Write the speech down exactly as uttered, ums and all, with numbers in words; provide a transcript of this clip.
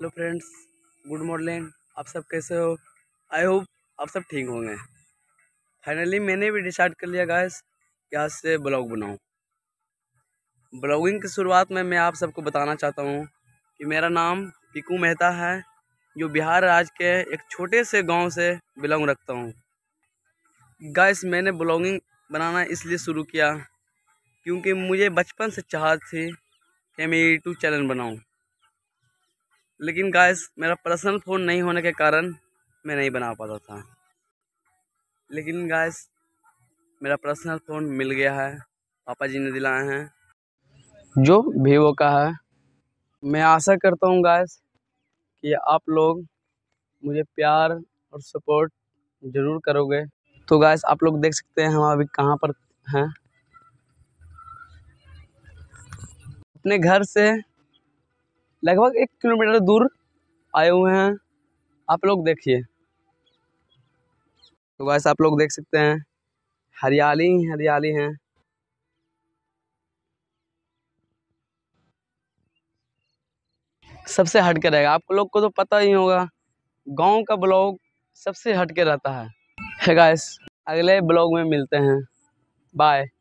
Hello friends, good morning. आप सब कैसे हो? आई होप आप सब ठीक होंगे। फाइनली मैंने भी डिसाइड कर लिया गाइस कि आज से ब्लॉग बनाऊं। ब्लॉगिंग की शुरुआत में मैं आप सबको बताना चाहता हूं कि मेरा नाम पिकू मेहता है, जो बिहार राज्य के एक छोटे से गांव से बिलोंग रखता हूं। गाइस मैंने ब्लॉगिंग बनाना इसलिए शुरू किया क्योंकि मुझे बचपन से चाहत थी कि मैं यूट्यूब चैनल बनाऊं, लेकिन गाइस मेरा पर्सनल फ़ोन नहीं होने के कारण मैं नहीं बना पाता था। लेकिन गाइस मेरा पर्सनल फ़ोन मिल गया है, पापा जी ने दिलाए हैं, जो वीवो का है। मैं आशा करता हूँ गाइस कि आप लोग मुझे प्यार और सपोर्ट ज़रूर करोगे। तो गाइस आप लोग देख सकते हैं हम अभी कहाँ पर हैं। अपने घर से लगभग एक किलोमीटर दूर आए हुए हैं, आप लोग देखिए। तो गाइस आप लोग देख सकते हैं हरियाली हरियाली है। सबसे हट के रहेगा, आप लोग को तो पता ही होगा गांव का ब्लॉग सबसे हट के रहता है। गाइस अगले ब्लॉग में मिलते हैं, बाय।